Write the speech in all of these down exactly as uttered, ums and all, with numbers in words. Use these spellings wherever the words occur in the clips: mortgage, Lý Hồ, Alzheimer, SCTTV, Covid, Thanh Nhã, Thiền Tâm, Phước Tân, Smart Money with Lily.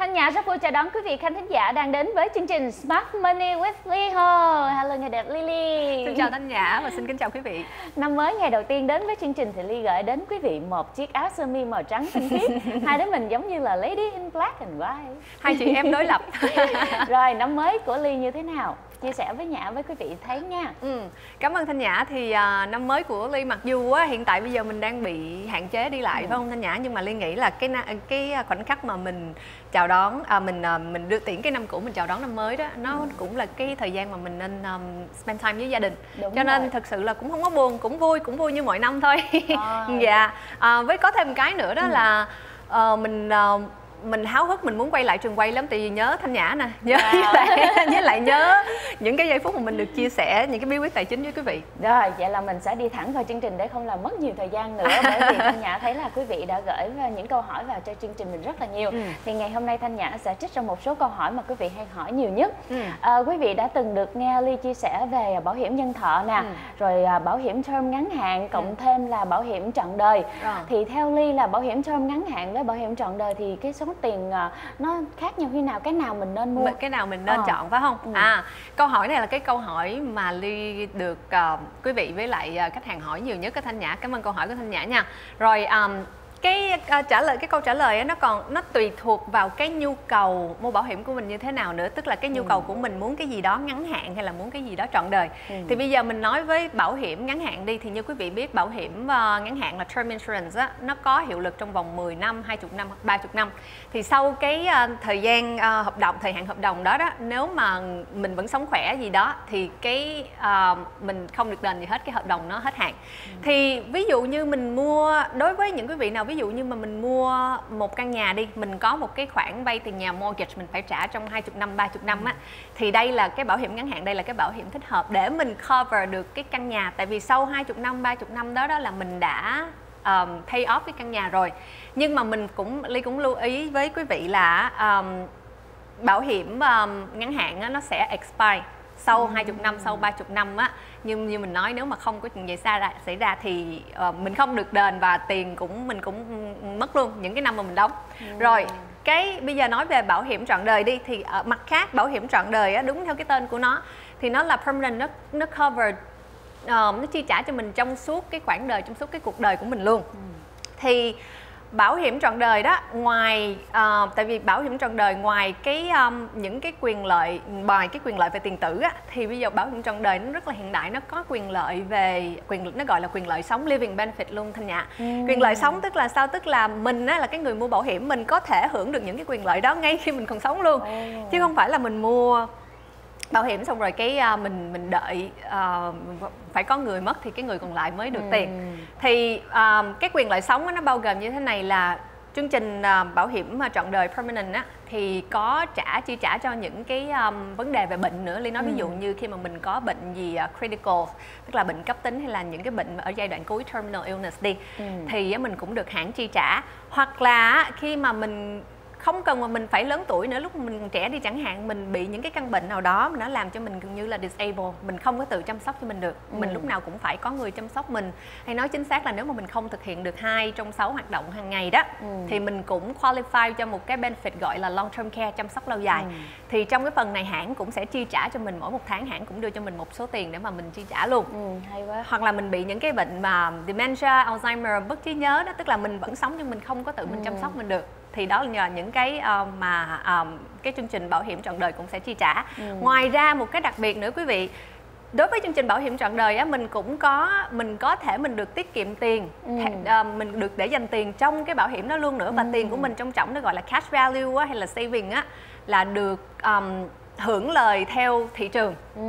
Thanh Nhã rất vui chào đón quý vị khán thính giả đang đến với chương trình Smart Money with Lý Hồ. Hello người đẹp Lily. Xin chào Thanh Nhã và xin kính chào quý vị. Năm mới ngày đầu tiên đến với chương trình thì Ly gửi đến quý vị một chiếc áo sơ mi màu trắng tinh khiết. Hai đứa mình giống như là Lady in Black and White. Hai chị em đối lập. Rồi năm mới của Ly như thế nào? Chia sẻ với Nhã với quý vị thấy nha. Ừ. Cảm ơn Thanh Nhã. Thì à, năm mới của Ly mặc dù á, hiện tại bây giờ mình đang bị hạn chế đi lại, ừ. phải không Thanh Nhã? Nhưng mà Ly nghĩ là cái cái khoảnh khắc mà mình chào đón à, mình à, mình đưa tiễn cái năm cũ, mình chào đón năm mới đó, nó ừ. cũng là cái thời gian mà mình nên um, spend time với gia đình. Đúng Cho rồi. Nên thật sự là cũng không có buồn, cũng vui, cũng vui như mọi năm thôi. À. Dạ. À, với có thêm một cái nữa đó ừ. là uh, mình uh, mình háo hức, mình muốn quay lại trường quay lắm, tại vì nhớ Thanh Nhã nè, nhớ wow. lại, với lại nhớ những cái giây phút mà mình được chia sẻ những cái bí quyết tài chính với quý vị. Rồi vậy là mình sẽ đi thẳng vào chương trình để không làm mất nhiều thời gian nữa, bởi vì Thanh Nhã thấy là quý vị đã gửi những câu hỏi vào cho chương trình mình rất là nhiều. ừ. Thì ngày hôm nay Thanh Nhã sẽ trích ra một số câu hỏi mà quý vị hay hỏi nhiều nhất. ừ. à, Quý vị đã từng được nghe Ly chia sẻ về bảo hiểm nhân thọ nè, ừ. rồi bảo hiểm term ngắn hạn cộng ừ. thêm là bảo hiểm trọn đời. ừ. Thì theo Ly là bảo hiểm term ngắn hạn với bảo hiểm trọn đời thì cái số tiền nó khác nhau khi nào, cái nào mình nên mua, cái nào mình nên ờ. chọn, phải không? ừ. À, câu hỏi này là cái câu hỏi mà Ly được uh, quý vị với lại uh, khách hàng hỏi nhiều nhất cái Thanh Nhã. Cảm ơn câu hỏi của Thanh Nhã nha. Rồi um, cái uh, trả lời cái câu trả lời ấy, nó còn nó tùy thuộc vào cái nhu cầu mua bảo hiểm của mình như thế nào nữa, tức là cái nhu ừ. cầu của mình muốn cái gì đó ngắn hạn hay là muốn cái gì đó trọn đời. ừ. Thì bây giờ mình nói với bảo hiểm ngắn hạn đi, thì như quý vị biết bảo hiểm uh, ngắn hạn là term insurance á, nó có hiệu lực trong vòng mười năm, hai mươi năm, ba mươi năm. Thì sau cái uh, thời gian uh, hợp đồng, thời hạn hợp đồng đó đó, nếu mà mình vẫn sống khỏe gì đó thì cái uh, mình không được đền gì hết, cái hợp đồng nó hết hạn. ừ. Thì ví dụ như mình mua, đối với những quý vị nào ví dụ như mà mình mua một căn nhà đi, mình có một cái khoản vay tiền nhà mortgage mình phải trả trong hai mươi năm, ba mươi năm á, thì đây là cái bảo hiểm ngắn hạn, đây là cái bảo hiểm thích hợp để mình cover được cái căn nhà. Tại vì sau hai mươi năm, ba mươi năm đó đó là mình đã um, pay off cái căn nhà rồi. Nhưng mà mình cũng Ly cũng lưu ý với quý vị là um, bảo hiểm um, ngắn hạn á, nó sẽ expire sau hai mươi năm, sau ba mươi năm á. Nhưng như mình nói, nếu mà không có chuyện gì xảy ra, xảy ra thì uh, mình không được đền và tiền cũng mình cũng mất luôn những cái năm mà mình đóng. ừ. Rồi cái bây giờ nói về bảo hiểm trọn đời đi, thì ở mặt khác bảo hiểm trọn đời á, đúng theo cái tên của nó thì nó là permanent, nó nó cover, uh, nó chi trả cho mình trong suốt cái khoảng đời, trong suốt cái cuộc đời của mình luôn. ừ. Thì bảo hiểm trọn đời đó, ngoài uh, tại vì bảo hiểm trọn đời ngoài cái um, những cái quyền lợi, ngoài cái quyền lợi về tiền tử á, thì bây giờ bảo hiểm trọn đời nó rất là hiện đại, nó có quyền lợi về quyền nó gọi là quyền lợi sống, living benefit luôn Thanh Nhã. ừ. Quyền lợi sống tức là sao? Tức là mình á, là cái người mua bảo hiểm, mình có thể hưởng được những cái quyền lợi đó ngay khi mình còn sống luôn, ừ. chứ không phải là mình mua bảo hiểm xong rồi cái uh, mình mình đợi uh, phải có người mất thì cái người còn lại mới được ừ. tiền. Thì uh, cái quyền lợi sống đó, nó bao gồm như thế này là chương trình uh, bảo hiểm uh, trọn đời permanent á, thì có trả chi trả cho những cái um, vấn đề về bệnh nữa. Ly nói ừ. ví dụ như khi mà mình có bệnh gì uh, critical, tức là bệnh cấp tính hay là những cái bệnh ở giai đoạn cuối, terminal illness đi, ừ. thì uh, mình cũng được hãng chi trả. Hoặc là khi mà mình không cần mà mình phải lớn tuổi nữa, lúc mình trẻ đi chẳng hạn, mình bị những cái căn bệnh nào đó nó làm cho mình gần như là disabled, mình không có tự chăm sóc cho mình được, mình ừ. lúc nào cũng phải có người chăm sóc mình, hay nói chính xác là nếu mà mình không thực hiện được hai trong sáu hoạt động hàng ngày đó, ừ. thì mình cũng qualify cho một cái benefit gọi là long term care, chăm sóc lâu dài. ừ. Thì trong cái phần này hãng cũng sẽ chi trả cho mình, mỗi một tháng hãng cũng đưa cho mình một số tiền để mà mình chi trả luôn. ừ, hay quá. Hoặc là mình bị những cái bệnh mà dementia, Alzheimer, mất trí nhớ đó, tức là mình vẫn sống nhưng mình không có tự mình ừ. chăm sóc mình được, thì đó là nhờ những cái uh, mà um, cái chương trình bảo hiểm trọn đời cũng sẽ chi trả. ừ. Ngoài ra một cái đặc biệt nữa quý vị, đối với chương trình bảo hiểm trọn đời á, mình cũng có mình có thể mình được tiết kiệm tiền, ừ. uh, mình được để dành tiền trong cái bảo hiểm đó luôn nữa, và ừ. tiền của mình trong trọng nó gọi là cash value á, hay là saving á, là được um, hưởng lời theo thị trường. ừ.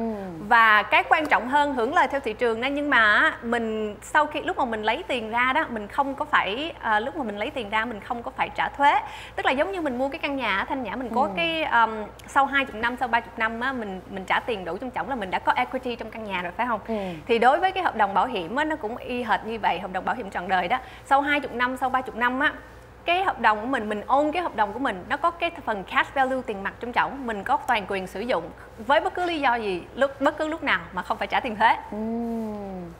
Và cái quan trọng hơn hưởng lời theo thị trường đó, nhưng mà mình sau khi lúc mà mình lấy tiền ra đó, mình không có phải à, lúc mà mình lấy tiền ra mình không có phải trả thuế, tức là giống như mình mua cái căn nhà Thanh Nhã, mình có ừ. cái um, sau hai mươi năm, sau ba mươi năm á, mình mình trả tiền đủ trong chổng là mình đã có equity trong căn nhà rồi, phải không? ừ. Thì đối với cái hợp đồng bảo hiểm á, nó cũng y hệt như vậy, hợp đồng bảo hiểm trọn đời đó, sau hai mươi năm, sau ba mươi năm á, cái hợp đồng của mình, mình own cái hợp đồng của mình, nó có cái phần cash value, tiền mặt trong chổng, mình có toàn quyền sử dụng với bất cứ lý do gì, lúc bất cứ lúc nào mà không phải trả tiền thuế.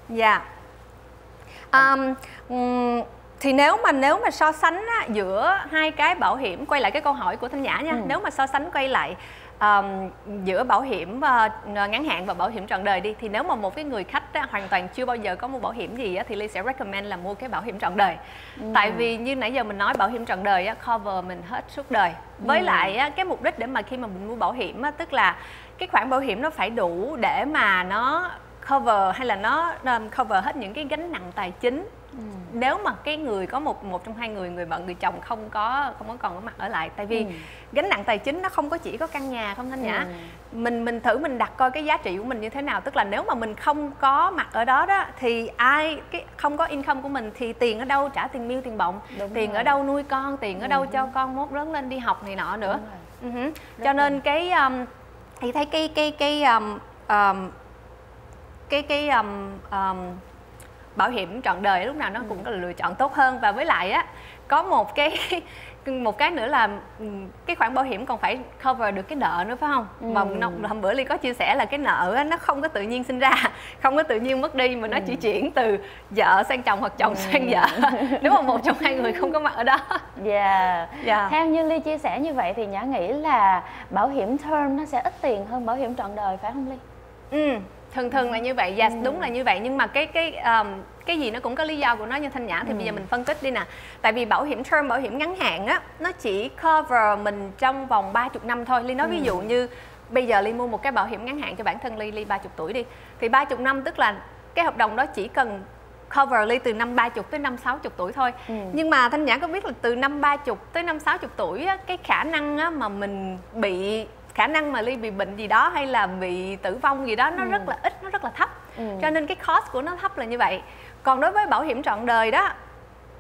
Dạ. mm. yeah. um, um, Thì nếu mà nếu mà so sánh á, giữa hai cái bảo hiểm, quay lại cái câu hỏi của Thanh Nhã nha, ừ. nếu mà so sánh quay lại um, giữa bảo hiểm uh, ngắn hạn và bảo hiểm trọn đời đi, thì nếu mà một cái người khách á, hoàn toàn chưa bao giờ có mua bảo hiểm gì á, thì Ly sẽ recommend là mua cái bảo hiểm trọn đời. ừ. Tại vì như nãy giờ mình nói, bảo hiểm trọn đời á, cover mình hết suốt đời. Với ừ. lại á, cái mục đích để mà khi mà mình mua bảo hiểm á, tức là cái khoản bảo hiểm nó phải đủ để mà nó cover hay là nó um, cover hết những cái gánh nặng tài chính. Ừ. Nếu mà cái người có một một trong hai người, người vợ người chồng không có không có còn có mặt ở lại, tại vì ừ. gánh nặng tài chính nó không có chỉ có căn nhà không Thanh Nhã. ừ. Mình mình thử mình đặt coi cái giá trị của mình như thế nào, tức là nếu mà mình không có mặt ở đó đó thì ai cái không có income của mình thì tiền ở đâu trả tiền bill, tiền bọng, Đúng tiền rồi. ở đâu nuôi con, tiền ở ừ. đâu cho con mốt lớn lên đi học này nọ nữa. ừ. Cho nên rồi. cái um, thì thấy cái cái cái um, um, cái cái um, um, bảo hiểm trọn đời lúc nào nó cũng là lựa chọn tốt hơn. Và với lại á, có một cái một cái nữa là cái khoản bảo hiểm còn phải cover được cái nợ nữa, phải không? ừ. Mà hôm bữa Ly có chia sẻ là cái nợ á, nó không có tự nhiên sinh ra, không có tự nhiên mất đi, mà nó chỉ chuyển từ vợ sang chồng hoặc chồng ừ. sang vợ, nếu mà một trong hai người không có mặt ở đó. Dạ yeah. yeah. Theo như Ly chia sẻ như vậy thì Nhã nghĩ là bảo hiểm term nó sẽ ít tiền hơn bảo hiểm trọn đời, phải không Ly? Ừ, thường thường là như vậy. Dạ, yes, ừ. đúng là như vậy. Nhưng mà cái cái um, cái gì nó cũng có lý do của nó như Thanh Nhã. Thì ừ. bây giờ mình phân tích đi nè. Tại vì bảo hiểm term, bảo hiểm ngắn hạn á, nó chỉ cover mình trong vòng ba mươi năm thôi. Ly nói ừ. ví dụ như bây giờ Ly mua một cái bảo hiểm ngắn hạn cho bản thân Ly, Ly ba mươi tuổi đi, thì ba mươi năm tức là cái hợp đồng đó chỉ cần cover Ly từ năm ba mươi tới năm sáu mươi tuổi thôi. ừ. Nhưng mà Thanh Nhã có biết là từ năm ba mươi tới năm sáu mươi tuổi á, cái khả năng á, mà mình bị khả năng mà Ly bị bệnh gì đó hay là bị tử vong gì đó nó ừ. rất là ít, nó rất là thấp. ừ. Cho nên cái cost của nó thấp là như vậy. Còn đối với bảo hiểm trọn đời đó,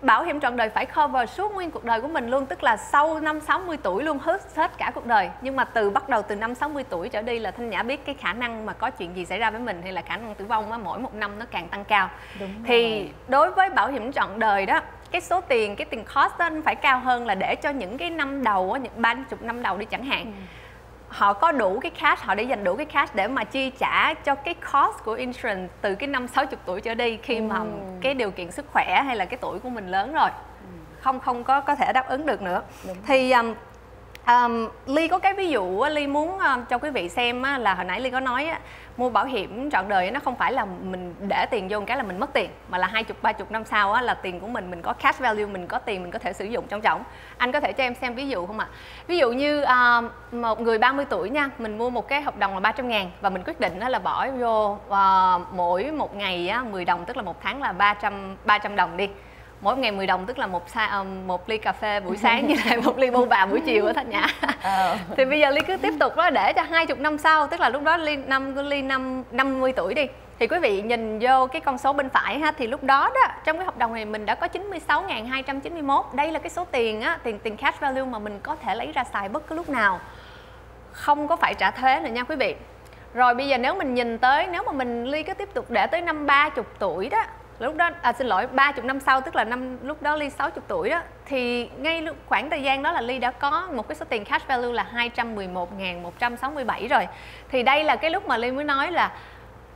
bảo hiểm trọn đời phải cover suốt nguyên cuộc đời của mình luôn, tức là sau năm sáu mươi tuổi luôn, hết hết cả cuộc đời. Nhưng mà từ bắt đầu từ năm sáu mươi tuổi trở đi là Thanh Nhã biết cái khả năng mà có chuyện gì xảy ra với mình hay là khả năng tử vong á, mỗi một năm nó càng tăng cao. Đúng thì rồi. Đối với bảo hiểm trọn đời đó, cái số tiền, cái tiền cost đó phải cao hơn là để cho những cái năm đầu á, những ba mươi năm đầu đi chẳng hạn. ừ. Họ có đủ cái cash, họ để dành đủ cái cash để mà chi trả cho cái cost của insurance từ cái năm sáu mươi tuổi trở đi, khi mà ừ. cái điều kiện sức khỏe hay là cái tuổi của mình lớn rồi, ừ. không không có có thể đáp ứng được nữa. Đúng. Thì um, um, Ly có cái ví dụ Ly muốn um, cho quý vị xem á, là hồi nãy Ly có nói á, mua bảo hiểm trọn đời nó không phải là mình để tiền vô một cái là mình mất tiền, mà là hai mươi, ba mươi năm sau á, là tiền của mình, mình có cash value, mình có tiền mình có thể sử dụng trong trỏng. Anh có thể cho em xem ví dụ không ạ? À? Ví dụ như à, một người ba mươi tuổi nha, mình mua một cái hợp đồng là ba trăm ngàn và mình quyết định á, là bỏ vô à, mỗi một ngày á, mười đồng, tức là một tháng là ba trăm đồng đi. Mỗi ngày mười đồng tức là một sa, một ly cà phê buổi sáng như này, một ly bô bà buổi chiều ở Thanh Nhã. ờ. Thì bây giờ Ly cứ tiếp tục đó, để cho hai mươi năm sau, tức là lúc đó Ly năm ly năm năm mươi tuổi đi, thì quý vị nhìn vô cái con số bên phải ha, thì lúc đó đó trong cái hợp đồng này mình đã có chín mươi sáu nghìn hai trăm chín mươi mốt. Đây là cái số tiền á, tiền tiền cash value mà mình có thể lấy ra xài bất cứ lúc nào, không có phải trả thuế nữa nha quý vị. Rồi bây giờ nếu mình nhìn tới, nếu mà mình Ly cứ tiếp tục để tới năm ba mươi tuổi đó, lúc đó à, xin lỗi ba mươi năm sau, tức là năm lúc đó Ly sáu mươi tuổi đó, thì ngay khoảng thời gian đó là Ly đã có một cái số tiền cash value là hai trăm mười một nghìn một trăm sáu mươi bảy rồi. Thì đây là cái lúc mà Ly mới nói là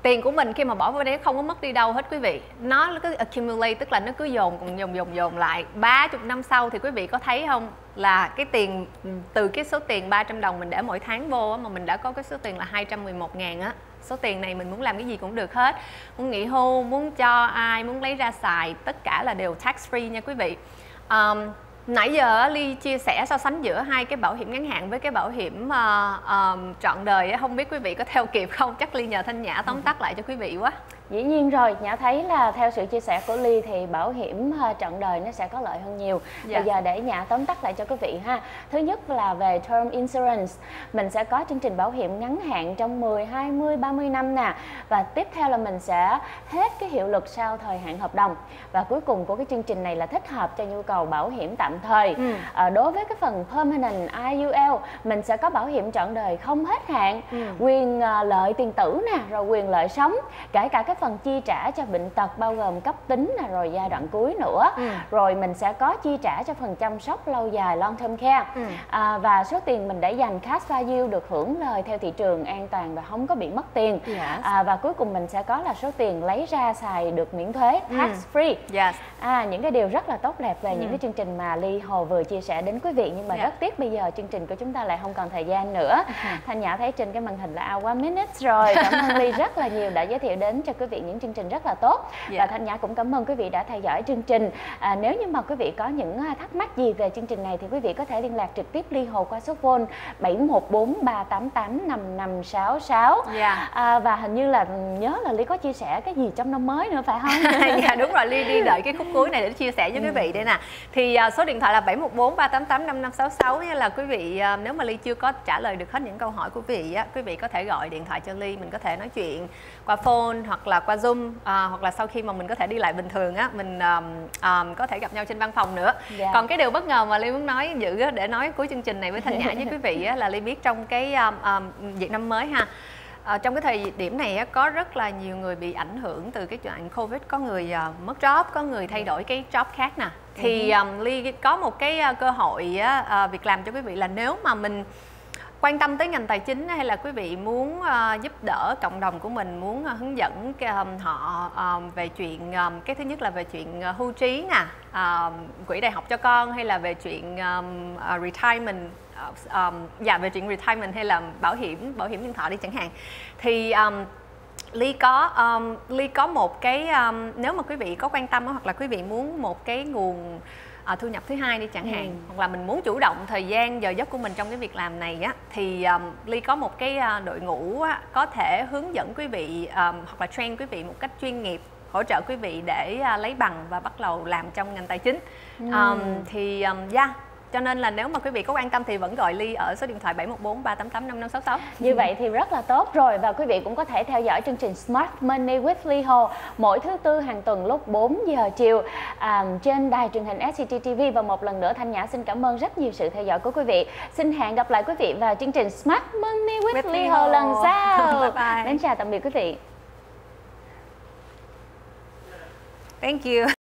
tiền của mình khi mà bỏ vào đấy không có mất đi đâu hết quý vị, nó cứ accumulate, tức là nó cứ dồn cùng dồn dồn dồn lại. ba mươi năm sau thì quý vị có thấy không, là cái tiền từ cái số tiền ba trăm đồng mình để mỗi tháng vô á, mà mình đã có cái số tiền là hai trăm mười một ngàn á. Số tiền này mình muốn làm cái gì cũng được hết, muốn nghỉ hưu, muốn cho ai, muốn lấy ra xài, tất cả là đều tax free nha quý vị. um, Nãy giờ Ly chia sẻ so sánh giữa hai cái bảo hiểm ngắn hạn với cái bảo hiểm uh, um, trọn đời. Không biết quý vị có theo kịp không? Chắc Ly nhờ Thanh Nhã tóm tắt lại cho quý vị quá. Dĩ nhiên rồi, Nhã thấy là theo sự chia sẻ của Ly thì bảo hiểm uh, trọn đời nó sẽ có lợi hơn nhiều. Dạ. Bây giờ để Nhã tóm tắt lại cho quý vị ha. Thứ nhất là về term insurance, mình sẽ có chương trình bảo hiểm ngắn hạn trong mười, hai mươi, ba mươi năm nè. Và tiếp theo là mình sẽ hết cái hiệu lực sau thời hạn hợp đồng. Và cuối cùng của cái chương trình này là thích hợp cho nhu cầu bảo hiểm tạm thời. ừ. à, Đối với cái phần permanent i u lờ, mình sẽ có bảo hiểm trọn đời không hết hạn, ừ. quyền uh, lợi tiền tử nè, rồi quyền lợi sống, kể cả cái cái phần chi trả cho bệnh tật bao gồm cấp tính là rồi giai đoạn cuối nữa, ừ. rồi mình sẽ có chi trả cho phần chăm sóc lâu dài long term care, ừ. à, và số tiền mình để dành cash value được hưởng lời theo thị trường an toàn và không có bị mất tiền, yes. à, và cuối cùng mình sẽ có là số tiền lấy ra xài được miễn thuế, tax free, yes. à, những cái điều rất là tốt đẹp về ừ. những cái chương trình mà Lý Hồ vừa chia sẻ đến quý vị, nhưng mà yeah. rất tiếc bây giờ chương trình của chúng ta lại không còn thời gian nữa. uh-huh. Thanh Nhã thấy trên cái màn hình là Our Minutes rồi. Cảm ơn Ly rất là nhiều đã giới thiệu đến cho quý vị những chương trình rất là tốt, yeah. và Thanh Nhã cũng cảm ơn quý vị đã theo dõi chương trình. À, nếu như mà quý vị có những thắc mắc gì về chương trình này thì quý vị có thể liên lạc trực tiếp Lý Hồ qua số phone bảy một bốn ba tám tám năm năm sáu sáu. yeah. À, và hình như là nhớ là Ly có chia sẻ cái gì trong năm mới nữa phải không? Dạ đúng rồi, Ly đi đợi cái khúc cuối này để chia sẻ với ừ. quý vị đây nè. Thì uh, số điện thoại là bảy một bốn ba tám tám năm năm sáu sáu, như là quý vị uh, nếu mà Ly chưa có trả lời được hết những câu hỏi của quý vị á, quý vị có thể gọi điện thoại cho Ly, mình có thể nói chuyện qua phone hoặc là qua Zoom, à, hoặc là sau khi mà mình có thể đi lại bình thường á, mình um, um, có thể gặp nhau trên văn phòng nữa. Yeah. Còn cái điều bất ngờ mà Ly muốn nói giữ á, để nói cuối chương trình này với Thanh Nhã với quý vị á, là Ly biết trong cái um, um, Việt Nam mới ha. À, trong cái thời điểm này á, có rất là nhiều người bị ảnh hưởng từ cái chuyện Covid, có người à, mất job, có người thay đổi cái job khác nè. Thì um, Ly có một cái uh, cơ hội uh, việc làm cho quý vị là nếu mà mình quan tâm tới ngành tài chính hay là quý vị muốn uh, giúp đỡ cộng đồng của mình, muốn uh, hướng dẫn um, họ um, về chuyện um, cái thứ nhất là về chuyện uh, hưu trí nè, uh, quỹ đại học cho con, hay là về chuyện um, uh, retirement. Um, dạ về chuyện retirement hay là bảo hiểm bảo hiểm nhân thọ đi chẳng hạn, thì um, Ly có um, Ly có một cái um, nếu mà quý vị có quan tâm hoặc là quý vị muốn một cái nguồn uh, thu nhập thứ hai đi chẳng hạn, ừ. hoặc là mình muốn chủ động thời gian giờ giấc của mình trong cái việc làm này á, thì um, Ly có một cái uh, đội ngũ á, có thể hướng dẫn quý vị um, hoặc là train quý vị một cách chuyên nghiệp, hỗ trợ quý vị để uh, lấy bằng và bắt đầu làm trong ngành tài chính. ừ. um, thì um, yeah. Cho nên là nếu mà quý vị có quan tâm thì vẫn gọi Ly ở số điện thoại bảy một bốn ba tám tám năm năm sáu sáu. Như vậy thì rất là tốt rồi, và quý vị cũng có thể theo dõi chương trình Smart Money with Lý Hồ mỗi thứ tư hàng tuần lúc bốn giờ chiều à, trên đài truyền hình S C T T V. Và một lần nữa Thanh Nhã xin cảm ơn rất nhiều sự theo dõi của quý vị. Xin hẹn gặp lại quý vị vào chương trình Smart Money with, with Lý Hồ lần sau. Bye bye. Đến chào tạm biệt quý vị. Thank you.